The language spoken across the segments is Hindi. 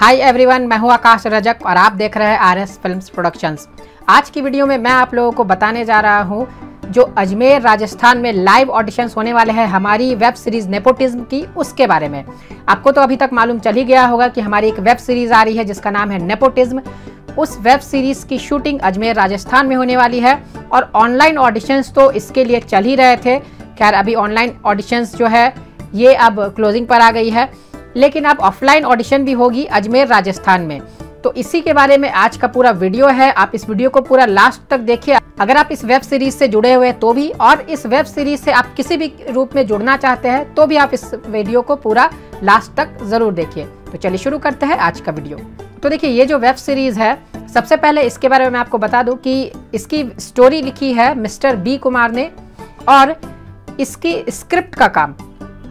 हाय एवरीवन, मैं हूं आकाश रजक और आप देख रहे हैं आरएस फिल्म्स प्रोडक्शंस। आज की वीडियो में मैं आप लोगों को बताने जा रहा हूं जो अजमेर राजस्थान में लाइव ऑडिशंस होने वाले हैं हमारी वेब सीरीज़ नेपोटिज्म की, उसके बारे में। आपको तो अभी तक मालूम चल ही गया होगा कि हमारी एक वेब सीरीज़ आ रही है जिसका नाम है नेपोटिज्म। उस वेब सीरीज़ की शूटिंग अजमेर राजस्थान में होने वाली है और ऑनलाइन ऑडिशंस तो इसके लिए चल ही रहे थे। खैर, अभी ऑनलाइन ऑडिशंस जो है ये अब क्लोजिंग पर आ गई है, लेकिन अब ऑफलाइन ऑडिशन भी होगी अजमेर राजस्थान में। तो इसी के बारे में आज का पूरा वीडियो है, आप इस वीडियो को पूरा लास्ट तक देखिए। अगर आप इस वेब सीरीज से जुड़े हुए तो भी, और इस वेब सीरीज से आप किसी भी रूप में जुड़ना चाहते हैं तो भी, आप इस वीडियो को पूरा लास्ट तक जरूर देखिए। तो चलिए शुरू करते हैं आज का वीडियो। तो देखिए, ये जो वेब सीरीज है, सबसे पहले इसके बारे में मैं आपको बता दूं कि इसकी स्टोरी लिखी है मिस्टर बी कुमार ने और इसकी स्क्रिप्ट का काम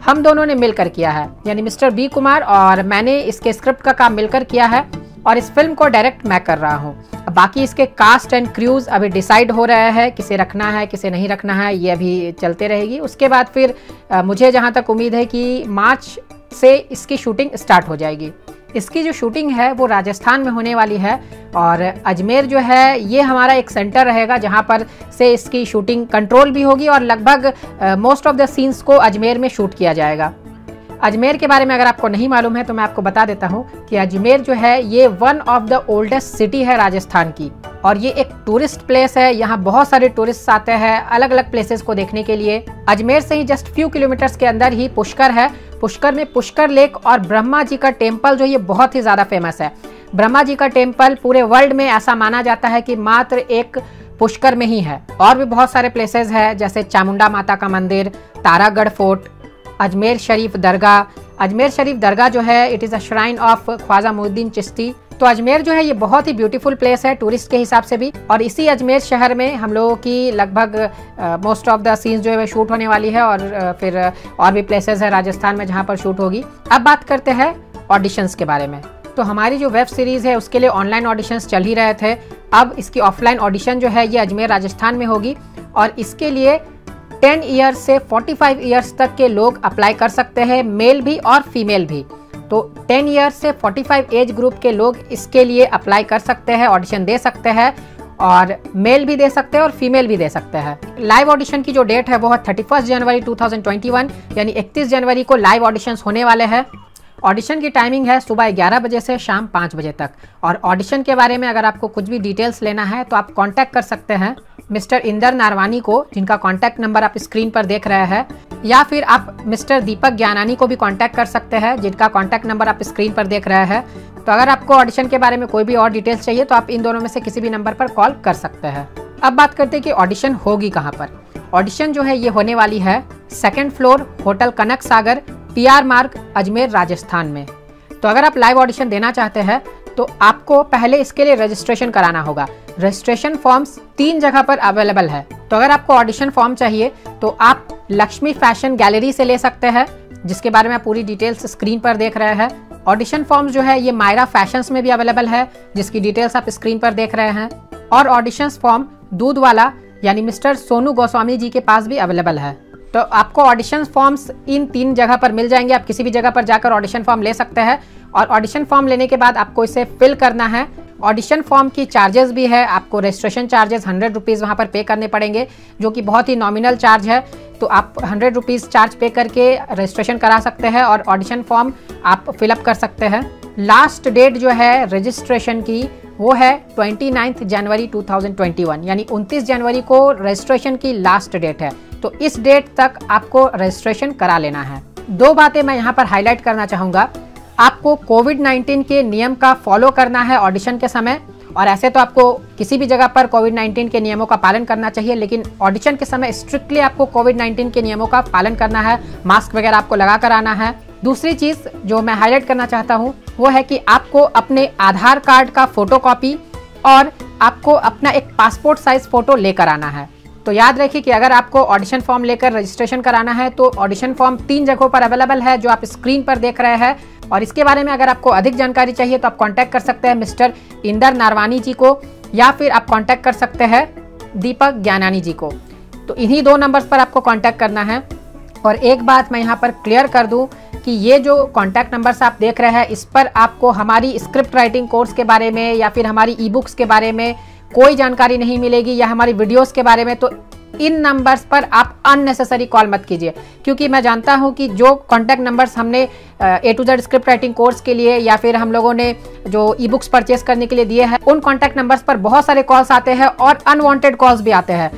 हम दोनों ने मिलकर किया है, यानी मिस्टर बी कुमार और मैंने इसके स्क्रिप्ट का काम मिलकर किया है और इस फिल्म को डायरेक्ट मैं कर रहा हूँ। बाकी इसके कास्ट एंड क्रूज अभी डिसाइड हो रहा है, किसे रखना है किसे नहीं रखना है, ये अभी चलते रहेगी। उसके बाद फिर मुझे जहाँ तक उम्मीद है कि मार्च से इसकी शूटिंग स्टार्ट हो जाएगी। इसकी जो शूटिंग है वो राजस्थान में होने वाली है और अजमेर जो है ये हमारा एक सेंटर रहेगा जहाँ पर से इसकी शूटिंग कंट्रोल भी होगी और लगभग मोस्ट ऑफ द सीन्स को अजमेर में शूट किया जाएगा। अजमेर के बारे में अगर आपको नहीं मालूम है तो मैं आपको बता देता हूँ कि अजमेर जो है ये one of the oldest city है राजस्थान की और ये एक टूरिस्ट प्लेस है। यहाँ बहुत सारे टूरिस्ट आते हैं अलग अलग प्लेसेस को देखने के लिए। अजमेर से ही जस्ट फ्यू किलोमीटर्स के अंदर ही पुष्कर है। पुष्कर में पुष्कर लेक और ब्रह्मा जी का टेम्पल जो ये बहुत ही ज़्यादा फेमस है। ब्रह्मा जी का टेम्पल पूरे वर्ल्ड में ऐसा माना जाता है कि मात्र एक पुष्कर में ही है। और भी बहुत सारे प्लेसेस हैं जैसे चामुंडा माता का मंदिर, तारागढ़ फोर्ट, अजमेर शरीफ दरगाह। अजमेर शरीफ दरगाह जो है it is a shrine of Khwaja Moinuddin Chishti. तो अजमेर जो है ये बहुत ही ब्यूटीफुल प्लेस है टूरिस्ट के हिसाब से भी। और इसी अजमेर शहर में हम लोगों की लगभग मोस्ट ऑफ द सीन्स जो है शूट होने वाली है और फिर और भी प्लेसेस है राजस्थान में जहाँ पर शूट होगी। अब बात करते हैं ऑडिशंस के बारे में। तो हमारी जो वेब सीरीज़ है उसके लिए ऑनलाइन ऑडिशंस चल ही रहे थे। अब इसकी ऑफलाइन ऑडिशन जो है ये अजमेर राजस्थान में होगी और इसके लिए 10 ईयर्स से 45 ईयर्स तक के लोग अप्लाई कर सकते हैं, मेल भी और फीमेल भी। तो 10 ईयर्स से 45 एज ग्रुप के लोग इसके लिए अप्लाई कर सकते हैं, ऑडिशन दे सकते हैं और मेल भी दे सकते हैं और फीमेल भी दे सकते हैं। लाइव ऑडिशन की जो डेट है वो है 31 जनवरी 2021, यानी 31 जनवरी को लाइव ऑडिशंस होने वाले हैं। ऑडिशन की टाइमिंग है सुबह 11 बजे से शाम 5 बजे तक। और ऑडिशन के बारे में अगर आपको कुछ भी डिटेल्स लेना है तो आप कॉन्टैक्ट कर सकते हैं मिस्टर इंदर नारवानी को, जिनका कॉन्टैक्ट नंबर आप स्क्रीन पर देख रहे हैं, या फिर आप मिस्टर दीपक ज्ञानानी को भी कॉन्टैक्ट कर सकते हैं जिनका कॉन्टैक्ट नंबर आप स्क्रीन पर देख रहे हैं। तो अगर आपको ऑडिशन के बारे में कोई भी और डिटेल्स चाहिए तो आप इन दोनों में से किसी भी नंबर पर कॉल कर सकते हैं। अब बात करते हैं कि ऑडिशन होगी कहाँ पर। ऑडिशन जो है ये होने वाली है 2nd floor, hotel Kanak Sagar, PR Marg, Ajmer Rajasthan में। तो अगर आप लाइव ऑडिशन देना चाहते हैं तो आपको पहले इसके लिए रजिस्ट्रेशन कराना होगा। रजिस्ट्रेशन फॉर्म्स 3 जगह पर अवेलेबल है। तो अगर आपको ऑडिशन फॉर्म चाहिए तो आप लक्ष्मी फैशन गैलरी से ले सकते हैं, जिसके बारे में आप पूरी डिटेल्स स्क्रीन पर देख रहे हैं। ऑडिशन फॉर्म्स जो है ये मायरा फैशन्स में भी अवेलेबल है, जिसकी डिटेल्स आप स्क्रीन पर देख रहे हैं। और ऑडिशन फॉर्म दूध वाला यानी मिस्टर सोनू गोस्वामी जी के पास भी अवेलेबल है। तो आपको ऑडिशन फॉर्म्स इन 3 जगह पर मिल जाएंगे, आप किसी भी जगह पर जाकर ऑडिशन फॉर्म ले सकते हैं। और ऑडिशन फॉर्म लेने के बाद आपको इसे फिल करना है। ऑडिशन फॉर्म की चार्जेस भी है, आपको रजिस्ट्रेशन चार्जेस 100 रुपीज़ वहाँ पर पे करने पड़ेंगे, जो कि बहुत ही नॉमिनल चार्ज है। तो आप 100 रुपीज़ चार्ज पे करके रजिस्ट्रेशन करा सकते हैं और ऑडिशन फॉर्म आप फिलअप कर सकते हैं। लास्ट डेट जो है रजिस्ट्रेशन की वो है 29 जनवरी 2021, यानी 29 जनवरी को रजिस्ट्रेशन की लास्ट डेट है। तो इस डेट तक आपको रजिस्ट्रेशन करा लेना है। 2 बातें मैं यहाँ पर हाईलाइट करना चाहूँगा। आपको कोविड-19 के नियम का फॉलो करना है ऑडिशन के समय, और ऐसे तो आपको किसी भी जगह पर कोविड-19 के नियमों का पालन करना चाहिए, लेकिन ऑडिशन के समय स्ट्रिक्टली आपको कोविड-19 के नियमों का पालन करना है, मास्क वगैरह आपको लगा कर आना है। दूसरी चीज़ जो मैं हाईलाइट करना चाहता हूँ वो है कि आपको अपने आधार कार्ड का फोटोकॉपी और आपको अपना एक पासपोर्ट साइज़ फ़ोटो लेकर आना है। तो याद रखिए कि अगर आपको ऑडिशन फॉर्म लेकर रजिस्ट्रेशन कराना है तो ऑडिशन फॉर्म 3 जगहों पर अवेलेबल है, जो आप स्क्रीन पर देख रहे हैं। और इसके बारे में अगर आपको अधिक जानकारी चाहिए तो आप कांटेक्ट कर सकते हैं मिस्टर इंदर नारवानी जी को, या फिर आप कांटेक्ट कर सकते हैं दीपक ज्ञानानी जी को। तो इन्हीं 2 नंबर्स पर आपको कांटेक्ट करना है। और एक बात मैं यहाँ पर क्लियर कर दूँ कि ये जो कॉन्टैक्ट नंबर्स आप देख रहे हैं इस पर आपको हमारी स्क्रिप्ट राइटिंग कोर्स के बारे में या फिर हमारी ई बुक्स के बारे में कोई जानकारी नहीं मिलेगी या हमारी वीडियोस के बारे में। तो इन नंबर्स पर आप अननेसेसरी कॉल मत कीजिए, क्योंकि मैं जानता हूं कि जो कॉन्टैक्ट नंबर्स हमने A to Z script writing course के लिए या फिर हम लोगों ने जो ई बुक्स परचेस करने के लिए दिए हैं उन कॉन्टैक्ट नंबर्स पर बहुत सारे कॉल्स आते हैं और अनवांटेड कॉल्स भी आते हैं।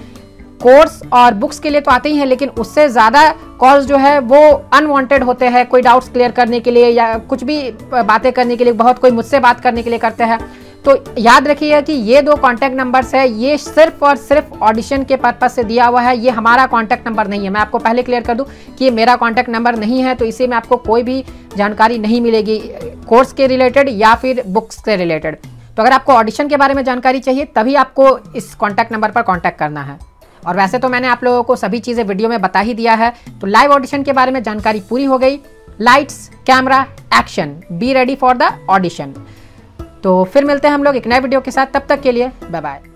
कोर्स और बुक्स के लिए तो आते ही हैं, लेकिन उससे ज़्यादा कॉल्स जो है वो अनवांटेड होते हैं, कोई डाउट्स क्लियर करने के लिए या कुछ भी बातें करने के लिए, बहुत कोई मुझसे बात करने के लिए करते हैं। तो याद रखिए कि ये दो कॉन्टैक्ट नंबर्स है, ये सिर्फ और सिर्फ ऑडिशन के पर्पस से दिया हुआ है, ये हमारा कॉन्टैक्ट नंबर नहीं है। मैं आपको पहले क्लियर कर दूं कि ये मेरा कॉन्टैक्ट नंबर नहीं है, तो इसी में आपको कोई भी जानकारी नहीं मिलेगी कोर्स के रिलेटेड या फिर बुक्स के रिलेटेड। तो अगर आपको ऑडिशन के बारे में जानकारी चाहिए तभी आपको इस कॉन्टैक्ट नंबर पर कॉन्टैक्ट करना है। और वैसे तो मैंने आप लोगों को सभी चीज़ें वीडियो में बता ही दिया है। तो लाइव ऑडिशन के बारे में जानकारी पूरी हो गई। Lights, camera, action, be ready for the audition. तो फिर मिलते हैं हम लोग एक नए वीडियो के साथ, तब तक के लिए बाय बाय।